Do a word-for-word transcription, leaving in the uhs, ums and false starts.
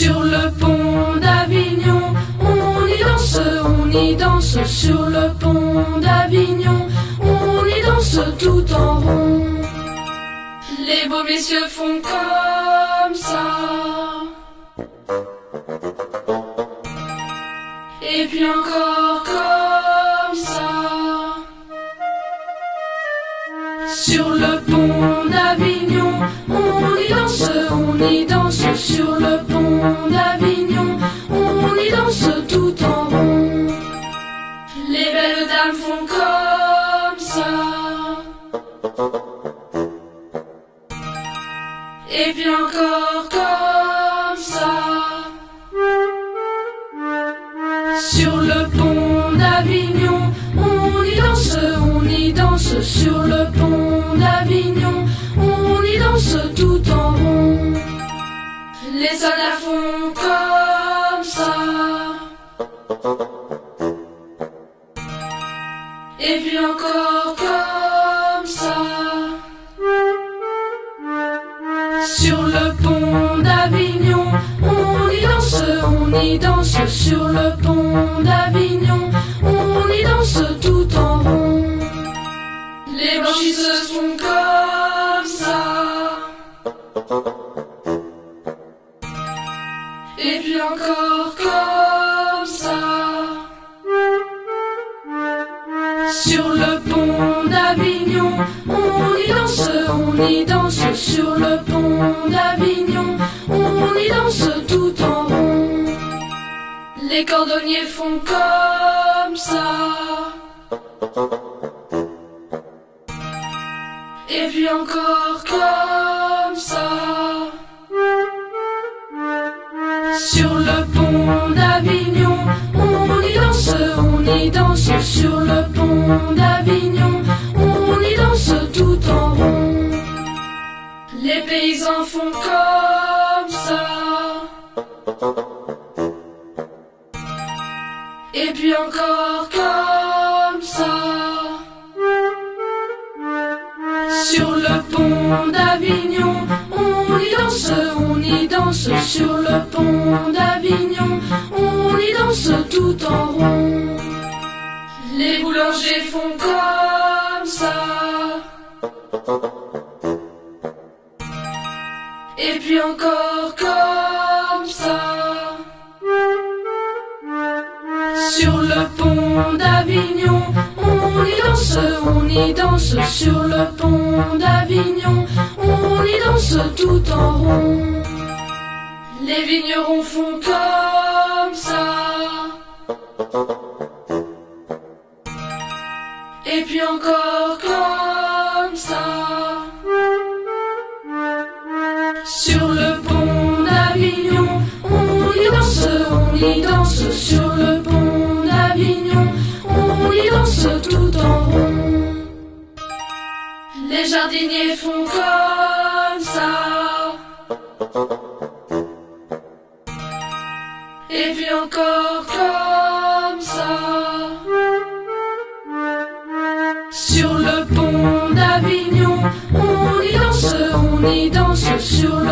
Sur le pont d'Avignon, on y danse, on y danse. Sur le pont d'Avignon, on y danse tout en rond. Les beaux messieurs font comme ça, et puis encore comme ça. Sur le pont d'Avignon, on y danse, on y danse. Sur le pont d'Avignon, on y danse tout en rond. Les belles dames font comme ça, et puis encore comme ça. Sur le pont d'Avignon, on y danse, on y danse. Sur le pont d'Avignon, on y danse tout en rond. Les soldats font comme ça, et puis encore comme ça. Sur le pont d'Avignon, on y danse, on y danse. Sur le pont d'Avignon, on y danse tout en rond. Les blanchisseuses font comme ça, et puis encore comme ça. Sur le pont d'Avignon, on y danse, on y danse. Sur le pont d'Avignon, on y danse tout en rond. Les cordonniers font comme ça, et puis encore comme ça. Sur le pont d'Avignon, on y danse, on y danse. Sur le pont d'Avignon, on y danse tout en rond. Les paysans font comme ça, et puis encore comme ça. Sur le pont d'Avignon, on y danse, on y danse. Sur le pont d'Avignon, on y danse tout en rond. Les boulangers font comme ça, et puis encore comme ça. Sur le pont d'Avignon, on y danse, on y danse. Sur le pont d'Avignon, on y danse tout en rond. Les vignerons font comme ça, et puis encore comme ça. Sur le pont d'Avignon, on y danse, on y danse. Sur le pont d'Avignon, on y danse tout en rond. Les jardiniers font comme ça, et puis encore comme ça. Sur le pont d'Avignon, on y danse, on y danse. Sur le